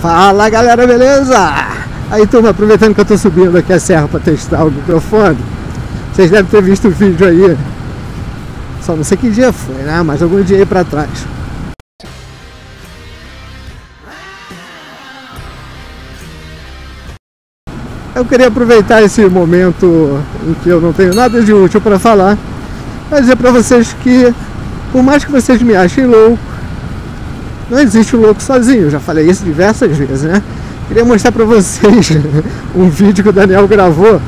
Fala galera, beleza? Aí turma, aproveitando que eu tô subindo aqui a serra para testar o microfone, vocês devem ter visto o vídeo aí, só não sei que dia foi, né? Mas algum dia aí pra trás. Eu queria aproveitar esse momento em que eu não tenho nada de útil para falar, para dizer para vocês que, por mais que vocês me achem louco, não existe um louco sozinho, eu já falei isso diversas vezes, né? Queria mostrar pra vocês um vídeo que o Daniel gravou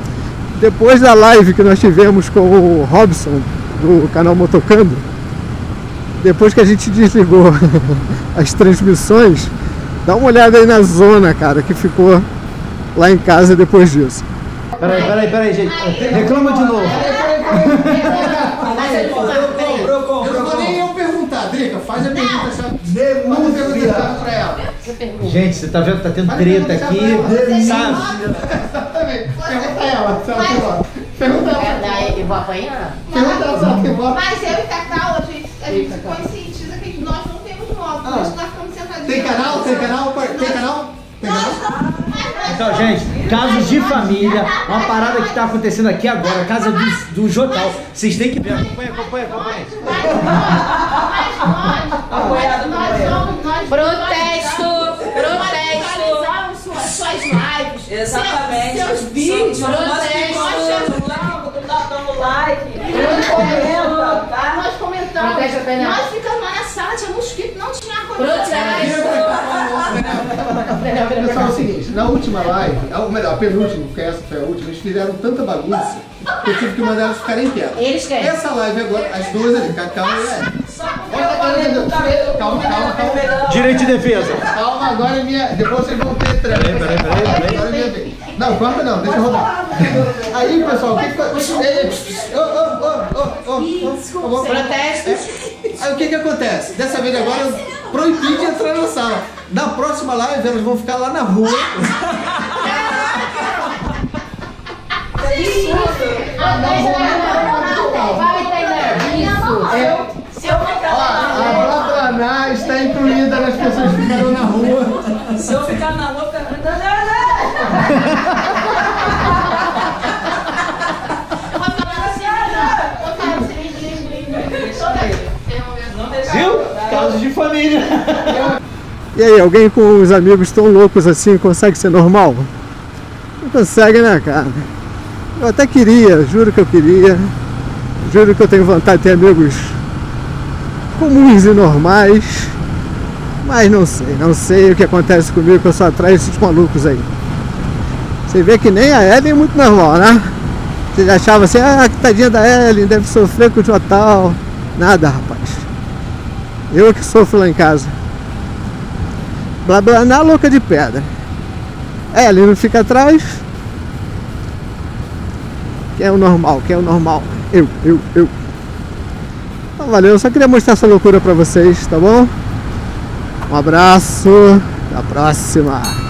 depois da live que nós tivemos com o Robson, do canal Motocando. Depois que a gente desligou as transmissões, dá uma olhada aí na zona, cara, que ficou lá em casa depois disso. Peraí, gente. Reclama de novo. Faz a pergunta, sabe? Pra ela. Gente, você tá vendo que tá tendo treta aqui, sabe? Pergunta ela, pergunta ela. Eu vou apanhar? Pergunta ela, mas eu e Tacau, a gente conscientiza que nós não temos moto, nós ficamos sentadinhos. Tem canal? Tem canal? Tem canal? Então, gente, casos de família, uma parada que tá acontecendo aqui agora, casa do Jotal. Vocês têm que ver. Acompanha. Protesto! As suas lives! Exatamente! Seus vídeos! Nós damos like! Nós comentamos! Nós ficamos lá na sala, tinha mosquito, não tinha protesto! Pessoal, é o seguinte, na última live, ou melhor, a penúltima, porque essa foi a última, eles fizeram tanta bagunça que eu tive que mandar elas ficarem quietas. Eles querem! Essa live agora, as duas ali, Cacau e Ellen. Calma. Direito de defesa. Calma, agora é minha. Depois vocês vão ter treta. Peraí. Agora é minha vez. Não, corta não, deixa eu rodar. Aí, pessoal, o que acontece? Protestos. Aí o que acontece? Dessa vez agora eu proibi de entrar na sala. Na próxima live elas vão ficar lá na rua. Está incluída nas pessoas que ficaram na rua. Se eu ficar na rua, viu? Casos de família. E aí, alguém com os amigos tão loucos assim consegue ser normal? Não consegue, né, cara? Eu até queria, juro que eu queria. Juro que eu tenho vontade de ter amigos comuns e normais, mas não sei o que acontece comigo, que eu só atraio esses malucos aí. Você vê que nem a Ellen é muito normal, né? Você já achava assim, ah, tadinha da Ellen, deve sofrer com o Jotal. Nada, rapaz. Eu que sofro lá em casa. Blá blá na louca de pedra. Ellen não fica atrás. Quem é o normal? Eu. Então, valeu, só queria mostrar essa loucura pra vocês, tá bom? Um abraço, até a próxima!